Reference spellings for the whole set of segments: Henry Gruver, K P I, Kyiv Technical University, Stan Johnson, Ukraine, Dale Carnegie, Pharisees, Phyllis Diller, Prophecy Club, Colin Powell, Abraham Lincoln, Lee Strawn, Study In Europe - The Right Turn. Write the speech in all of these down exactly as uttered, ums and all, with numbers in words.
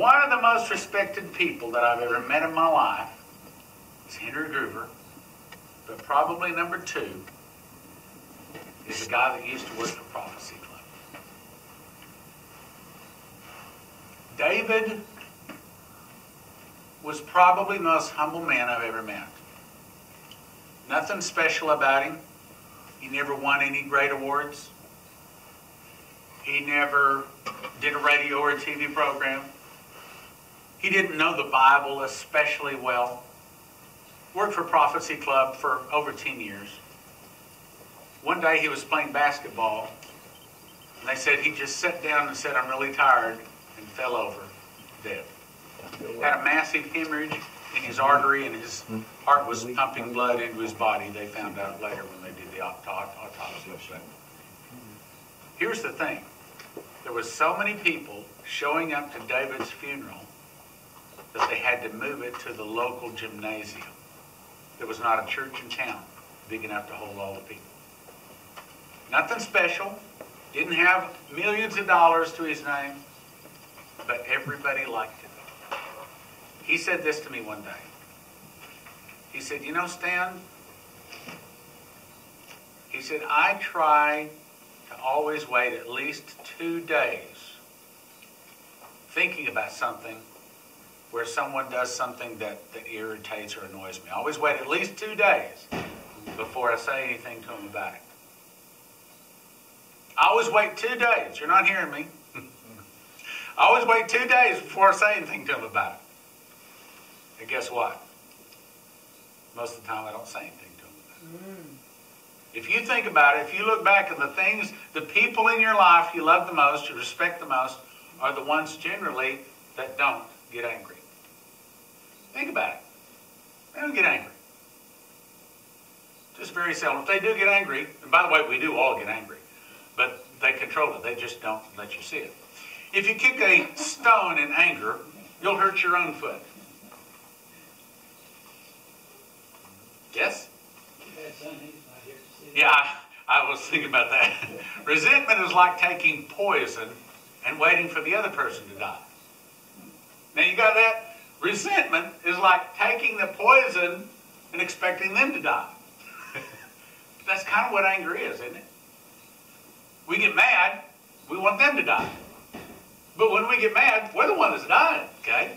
One of the most respected people that I've ever met in my life is Henry Gruver, but probably number two is the guy that used to work in the Prophecy Club. David was probably the most humble man I've ever met. Nothing special about him. He never won any great awards. He never did a radio or a T V program. He didn't know the Bible especially well. Worked for Prophecy Club for over ten years. One day he was playing basketball, and they said he just sat down and said, "I'm really tired," and fell over dead. Had a massive hemorrhage in his artery, and his heart was pumping blood into his body. They found out later when they did the autopsy. Here's the thing. There was so many people showing up to David's funeral that they had to move it to the local gymnasium. There was not a church in town big enough to hold all the people. Nothing special. Didn't have millions of dollars to his name, but everybody liked it. He said this to me one day. He said, "You know, Stan," he said, "I try to always wait at least two days thinking about something where someone does something that, that irritates or annoys me. I always wait at least two days before I say anything to them about it. I always wait two days. You're not hearing me. I always wait two days before I say anything to them about it. And guess what? Most of the time I don't say anything to them about it." Mm. If you think about it, if you look back at the things, the people in your life you love the most, you respect the most, are the ones generally that don't get angry. Think about it. They don't get angry. Just very seldom. If they do get angry, and by the way, we do all get angry, but they control it. They just don't let you see it. If you kick a stone in anger, you'll hurt your own foot. Yes? Yeah, I was thinking about that. Resentment is like taking poison and waiting for the other person to die. Now you got that? Resentment is like taking the poison and expecting them to die. That's kind of what anger is, isn't it? We get mad, we want them to die. But when we get mad, we're the one that's dying, okay?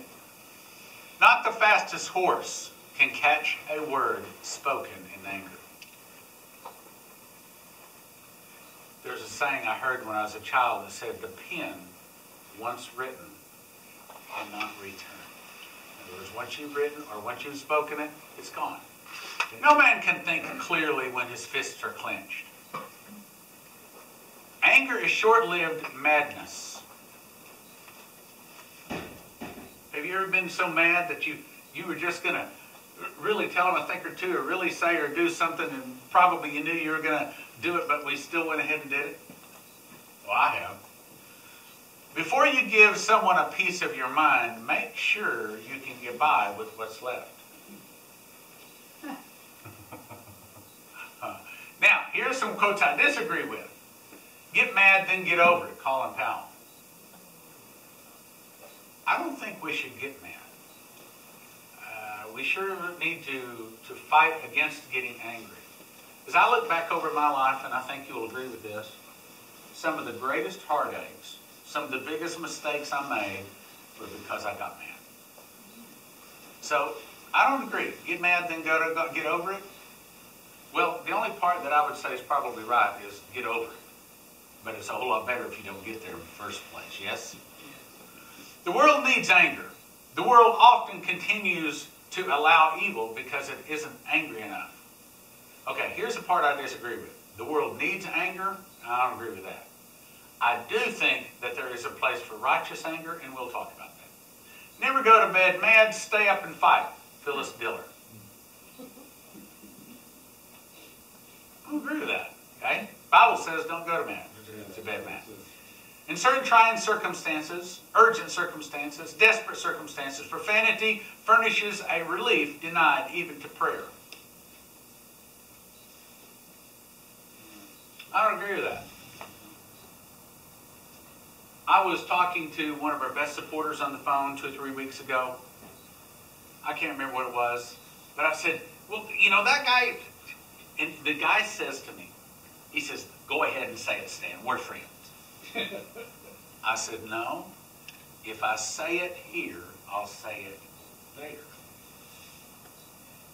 Not the fastest horse can catch a word spoken in anger. There's a saying I heard when I was a child that said, "The pen, once written, cannot return." In other words, once you've written or once you've spoken it, it's gone. No man can think clearly when his fists are clenched. Anger is short-lived madness. Have you ever been so mad that you, you were just going to really tell them a thing or two, or really say or do something, and probably you knew you were going to do it, but we still went ahead and did it? Well, I have. Before you give someone a piece of your mind, make sure you can get by with what's left. uh, now, here's some quotes I disagree with. "Get mad, then get over it," Colin Powell. I don't think we should get mad. Uh, we sure need to, to fight against getting angry. As I look back over my life, and I think you'll agree with this, some of the greatest heartaches, some of the biggest mistakes I made were because I got mad. So, I don't agree. Get mad, then go to, go, get over it. Well, the only part that I would say is probably right is get over it. But it's a whole lot better if you don't get there in the first place, yes? The world needs anger. The world often continues to allow evil because it isn't angry enough. Okay, here's the part I disagree with. The world needs anger. I don't agree with that. I do think that there is a place for righteous anger, and we'll talk about that. Never go to bed mad, stay up and fight. Phyllis Diller. I don't agree with that. Okay? Bible says don't go to bed, to bed mad. In certain trying circumstances, urgent circumstances, desperate circumstances, profanity furnishes a relief denied even to prayer. I don't agree with that. I was talking to one of our best supporters on the phone two or three weeks ago. I can't remember what it was, but I said, well, you know, that guy, and the guy says to me, he says, go ahead and say it, Stan, we're friends. I said, no, if I say it here, I'll say it there.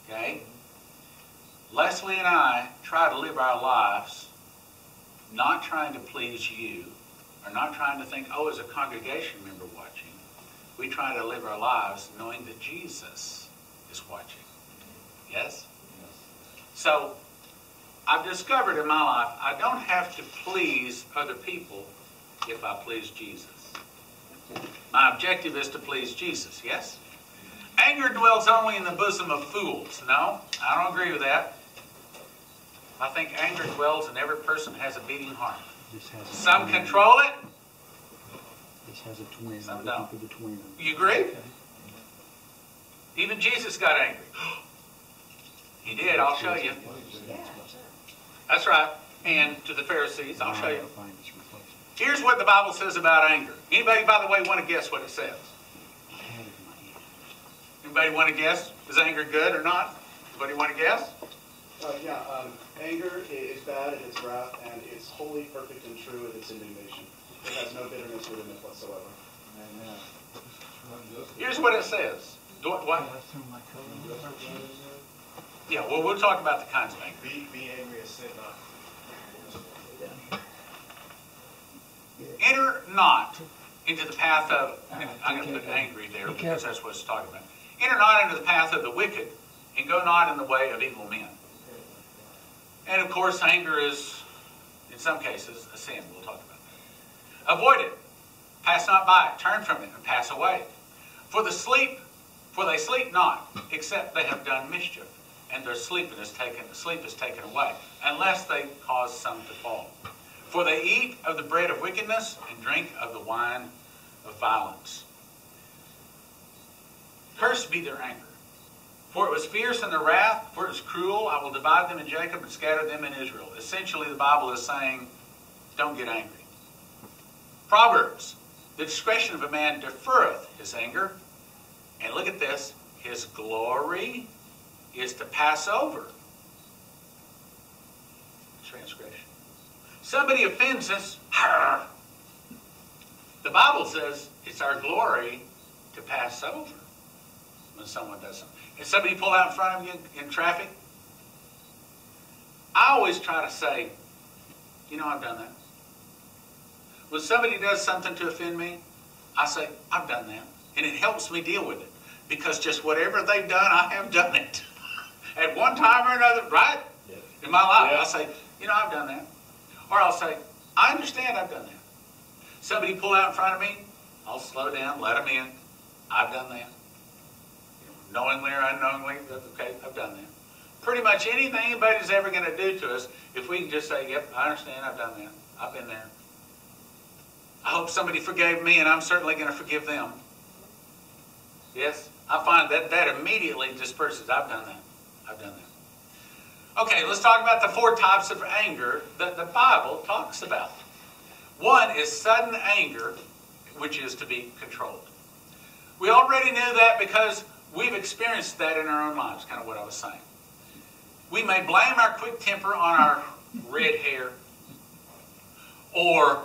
Okay? Leslie and I try to live our lives not trying to please you, or not trying to think, oh, as a congregation member watching. We try to live our lives knowing that Jesus is watching. Yes? Yes. So, I've discovered in my life, I don't have to please other people if I please Jesus. My objective is to please Jesus. Yes? Anger dwells only in the bosom of fools. No, I don't agree with that. I think anger dwells in every person who has a beating heart. Some control it. This has a twin. Some don't. You agree? Okay. Even Jesus got angry. He did. I'll show you. That's right. And to the Pharisees, I'll show you. Here's what the Bible says about anger. Anybody, by the way, want to guess what it says? Anybody want to guess? Is anger good or not? Anybody want to guess? Uh, yeah, um, anger is bad and it's wrath and it's holy, perfect, and true and it's indignation. It has no bitterness within it whatsoever. Amen. Here's what it says. Do, what? Yeah, well, we'll talk about the kinds of anger. Be, be angry and sin not. Enter not into the path of... I'm going to put angry there because that's what it's talking about. Enter not into the path of the wicked and go not in the way of evil men. And of course, anger is, in some cases, a sin. We'll talk about that. Avoid it. Pass not by it. Turn from it and pass away. For the sleep, for they sleep not, except they have done mischief, and their sleep is taken, sleep is taken away, unless they cause some to fall. For they eat of the bread of wickedness and drink of the wine of violence. Cursed be their anger. For it was fierce in their wrath, for it was cruel. I will divide them in Jacob and scatter them in Israel. Essentially, the Bible is saying, don't get angry. Proverbs, the discretion of a man deferreth his anger. And look at this, his glory is to pass over transgression. Somebody offends us. The Bible says it's our glory to pass over when someone does something. If somebody pull out in front of you in, in traffic, I always try to say, you know, I've done that. When somebody does something to offend me, I say, I've done that. And it helps me deal with it. Because just whatever they've done, I have done it. At one time or another, right? Yeah. In my life, yeah. I say, you know, I've done that. Or I'll say, I understand I've done that. Somebody pull out in front of me, I'll slow down, let them in. I've done that. Knowingly or unknowingly, okay, I've done that. Pretty much anything anybody's ever going to do to us, if we can just say, yep, I understand, I've done that. I've been there. I hope somebody forgave me, and I'm certainly going to forgive them. Yes? I find that that immediately disperses. I've done that. I've done that. Okay, let's talk about the four types of anger that the Bible talks about. One is sudden anger, which is to be controlled. We already knew that because we've experienced that in our own lives, kind of what I was saying. We may blame our quick temper on our red hair or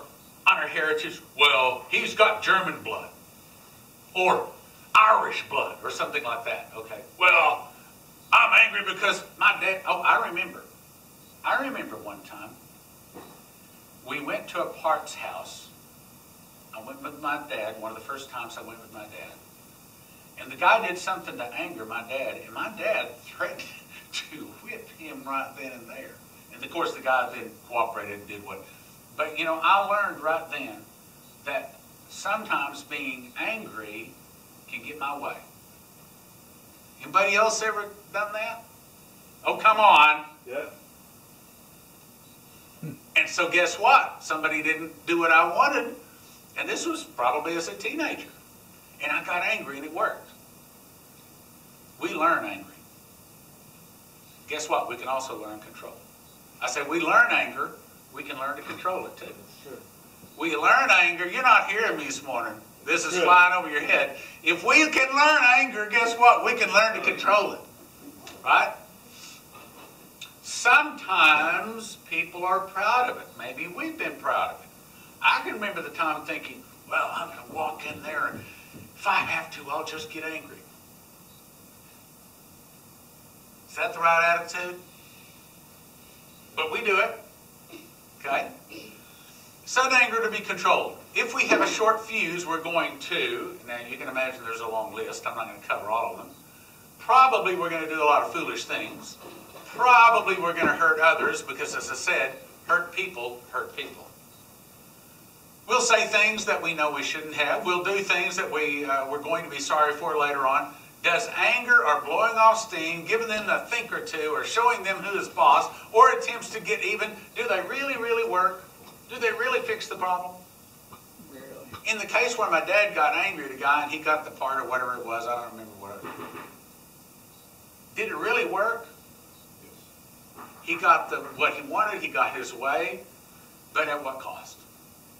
on our heritage. Well, he's got German blood or Irish blood or something like that. Okay. Well, I'm angry because my dad... Oh, I remember. I remember one time we went to a parts house. I went with my dad, one of the first times I went with my dad. And the guy did something to anger my dad, and my dad threatened to whip him right then and there. And of course the guy then cooperated and did what. But you know, I learned right then that sometimes being angry can get my way. Anybody else ever done that? Oh, come on. Yeah. And so guess what? Somebody didn't do what I wanted, and this was probably as a teenager. And I got angry and it worked. We learn angry. Guess what? We can also learn control. I say we learn anger, we can learn to control it too. Sure. we learn anger. You're not hearing me this morning. This is flying over your head. If we can learn anger, guess what? We can learn to control it. Right? Sometimes people are proud of it. Maybe we've been proud of it. I can remember the time thinking, well, I'm going to walk in there, and if I have to, I'll just get angry. Is that the right attitude? But we do it. Okay? Sudden anger to be controlled. If we have a short fuse, we're going to, now you can imagine there's a long list. I'm not going to cover all of them. Probably we're going to do a lot of foolish things. Probably we're going to hurt others because, as I said, hurt people hurt people. We'll say things that we know we shouldn't have. We'll do things that we, uh, we're going to be sorry for later on. Does anger or blowing off steam, giving them a think or two, or showing them who is boss, or attempts to get even, do they really, really work? Do they really fix the problem? Really? In the case where my dad got angry at a guy and he got the part or whatever it was, I don't remember what it was. Did it really work? He got the, what he wanted, he got his way, but at what cost?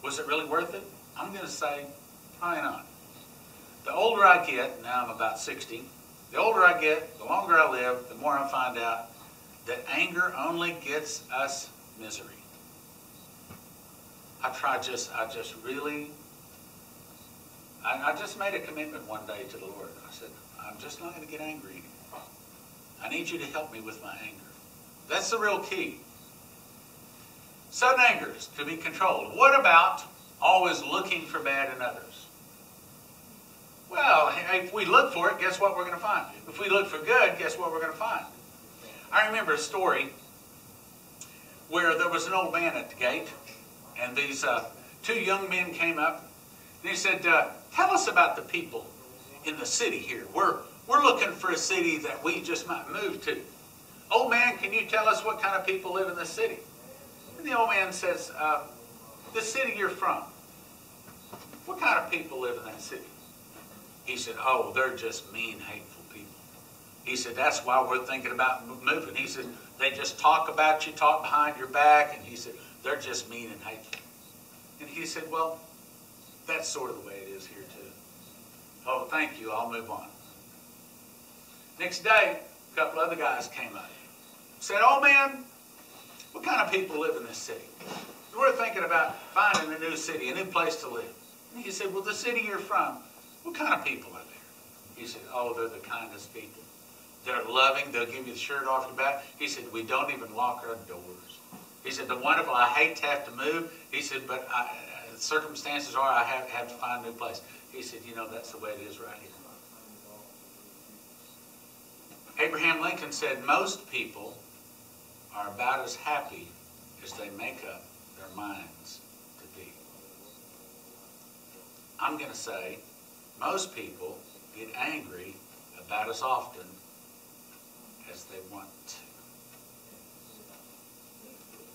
Was it really worth it? I'm going to say, probably not. The older I get, now I'm about sixty, the older I get, the longer I live, the more I find out that anger only gets us misery. I try just, I just really, I, I just made a commitment one day to the Lord. I said, I'm just not going to get angry anymore. I need you to help me with my anger. That's the real key. Sudden anger is to be controlled. What about always looking for bad in others? Well, if we look for it, guess what we're going to find? If we look for good, guess what we're going to find? I remember a story where there was an old man at the gate, and these uh, two young men came up, and he said, uh, tell us about the people in the city here. We're, we're looking for a city that we just might move to. Old man, can you tell us what kind of people live in this city? And the old man says, uh, the city you're from, what kind of people live in that city? He said, oh, they're just mean, hateful people. He said, that's why we're thinking about moving. He said, they just talk about you, talk behind your back. And he said, they're just mean and hateful. And he said, well, that's sort of the way it is here too. Oh, thank you, I'll move on. Next day, a couple other guys came up. Said, oh man, what kind of people live in this city? We're thinking about finding a new city, a new place to live. And he said, well, the city you're from, what kind of people are there? He said, oh, they're the kindest people. They're loving. They'll give you the shirt off your back. He said, we don't even lock our doors. He said, the wonderful, I hate to have to move. He said, but I, circumstances are I have, have to find a new place. He said, you know, that's the way it is right here. Abraham Lincoln said, most people are about as happy as they make up their minds to be. I'm going to say, most people get angry about as often as they want to.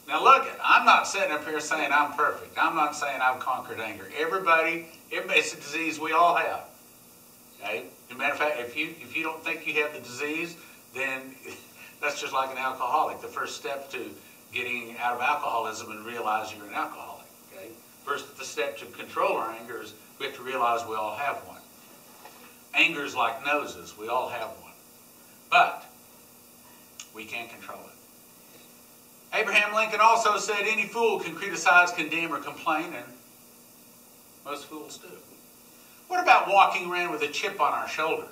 Now look, at, I'm not sitting up here saying I'm perfect. I'm not saying I've conquered anger. Everybody, it's a disease we all have. Okay? As a matter of fact, if you, if you don't think you have the disease, then that's just like an alcoholic. The first step to getting out of alcoholism and realize you're an alcoholic. Okay? First the step to control our anger is we have to realize we all have one. Anger is like noses. We all have one. But we can't control it. Abraham Lincoln also said any fool can criticize, condemn, or complain, and most fools do. What about walking around with a chip on our shoulder?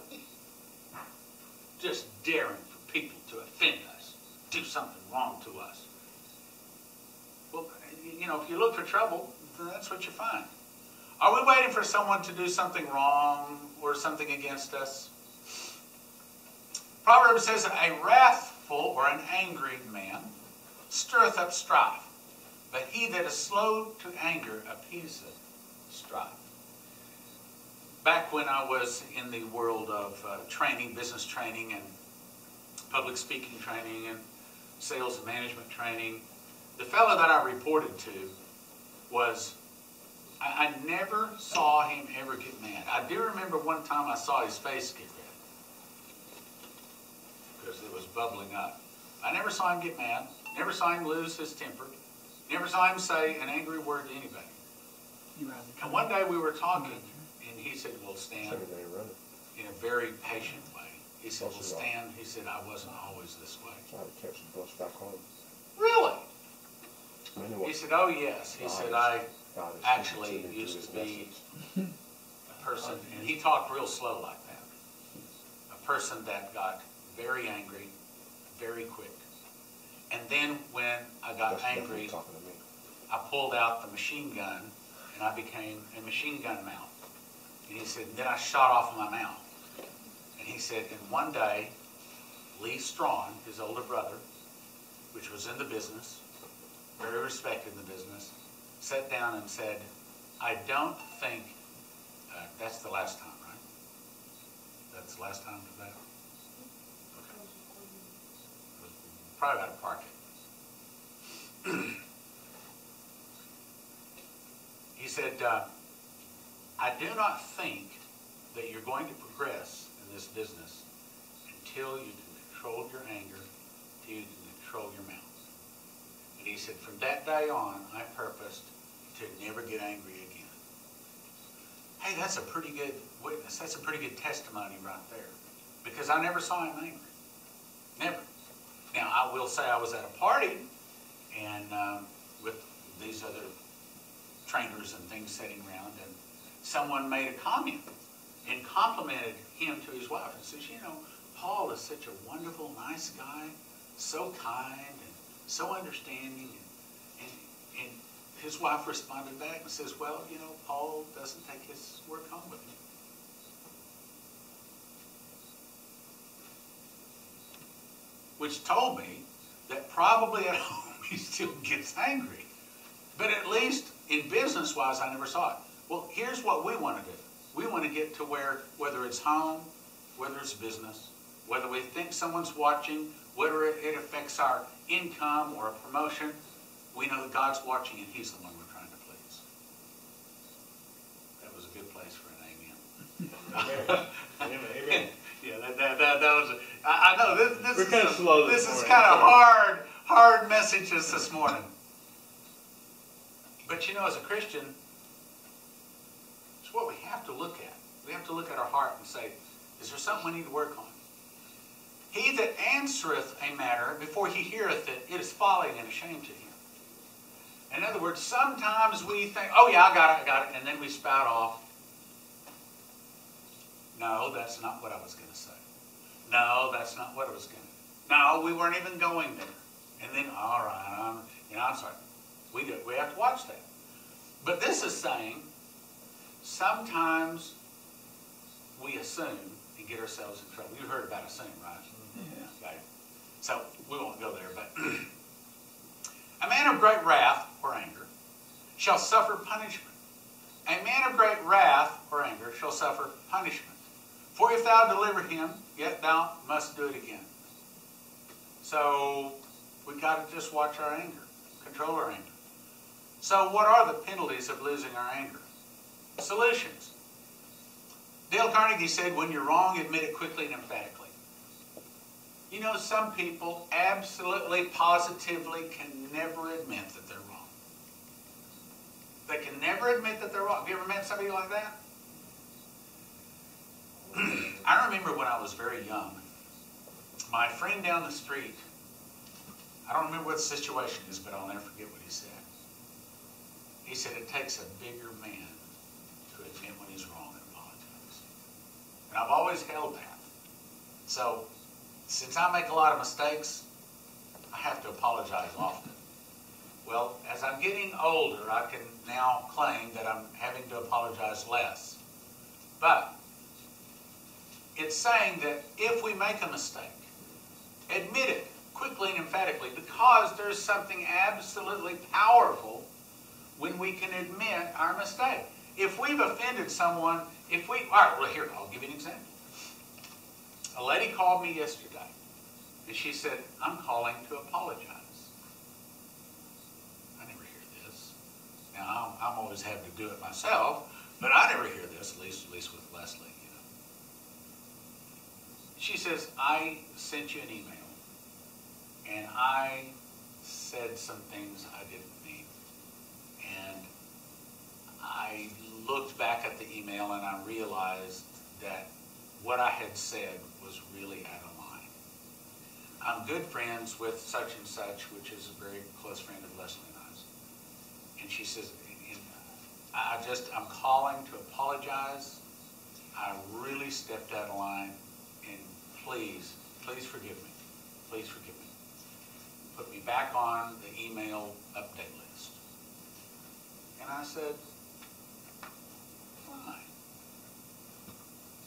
Just daring for people to offend us, do something wrong to us. Well, you know, if you look for trouble, then that's what you find. Are we waiting for someone to do something wrong or something against us? Proverbs says, a wrathful or an angry man stirreth up strife, but he that is slow to anger appeaseth strife. Back when I was in the world of uh, training, business training and public speaking training and sales and management training, the fellow that I reported to was... I never saw him ever get mad. I do remember one time I saw his face get red because it was bubbling up. I never saw him get mad, never saw him lose his temper, never saw him say an angry word to anybody. And one day we were talking, and he said, well, Stan, in a very patient way, he said, well, Stan, he said, I wasn't always this way. Really? He said, oh, yes. He said, I actually used to be a person, and he talked real slow like that, a person that got very angry, very quick. And then when I got angry, I pulled out the machine gun, and I became a machine gun mouth. And he said, and then I shot off my mouth. And he said, and one day, Lee Strawn, his older brother, which was in the business, very respected in the business, sat down and said, I don't think, uh, that's the last time, right? That's the last time for that? Okay. Probably about to park it. He said, uh, I do not think that you're going to progress in this business until you can control your anger, until you can control your mouth. And he said, from that day on, I purposed to never get angry again. Hey, that's a pretty good witness. That's a pretty good testimony right there. Because I never saw him angry. Never. Now, I will say I was at a party and um, with these other trainers and things sitting around, and someone made a comment and complimented him to his wife and says, you know, Paul is such a wonderful, nice guy, so kind and so understanding. And, and, and his wife responded back and says, well, you know, Paul doesn't take his work home with him. Which told me that probably at home he still gets angry. But at least in business-wise, I never saw it. Well, here's what we want to do. We want to get to where, whether it's home, whether it's business, whether we think someone's watching, whether it affects our income or a promotion, we know that God's watching and He's the one we're trying to please. That was a good place for an amen. Amen. Amen. Yeah, that, that, that, that was. A, I, I know this. This we're is kind of slow. This, this is kind of hard, hard messages this morning. But you know, as a Christian, it's what we have to look at. We have to look at our heart and say, is there something we need to work on? He that answereth a matter before he heareth it, it is folly and a shame to him. In other words, sometimes we think, oh yeah, I got it, I got it, and then we spout off. No, that's not what I was going to say. No, that's not what I was going to do. No, we weren't even going there. And then, all right, I'm, you know, I'm sorry. We do. We have to watch that. But this is saying sometimes we assume and get ourselves in trouble. You heard about assume, right? Mm-hmm. Yeah. Okay. So we won't go there. But a man of great wrath or anger shall suffer punishment. A man of great wrath or anger shall suffer punishment. For if thou deliver him, yet thou must do it again. So we got to just watch our anger, control our anger. So what are the penalties of losing our anger? Solutions. Dale Carnegie said, when you're wrong, admit it quickly and emphatically. You know, some people absolutely, positively can never admit that they're wrong. They can never admit that they're wrong. Have you ever met somebody like that? I remember when I was very young, my friend down the street, I don't remember what the situation is, but I'll never forget what he said. He said, it takes a bigger man to admit when he's wrong and apologize. And I've always held that. So, since I make a lot of mistakes, I have to apologize often. Well, as I'm getting older, I can now claim that I'm having to apologize less. But, it's saying that if we make a mistake, admit it quickly and emphatically, because there's something absolutely powerful when we can admit our mistake. If we've offended someone, if we, all right, well here, I'll give you an example. A lady called me yesterday, and she said, I'm calling to apologize. I never hear this. Now, I'm, I'm always having to do it myself, but I never hear this, at least, at least with Leslie, you know. She says, I sent you an email. And I said some things I didn't mean. And I I looked back at the email and I realized that what I had said was really out of line. I'm good friends with such and such, which is a very close friend of Leslie and I's. And she says, I just, I'm calling to apologize. I really stepped out of line, and please, please forgive me. Please forgive me. Put me back on the email update list. And I said, fine.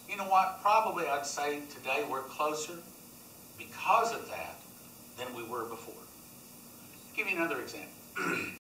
You know what? Probably I'd say today we're closer because of that than we were before. I'll give you another example.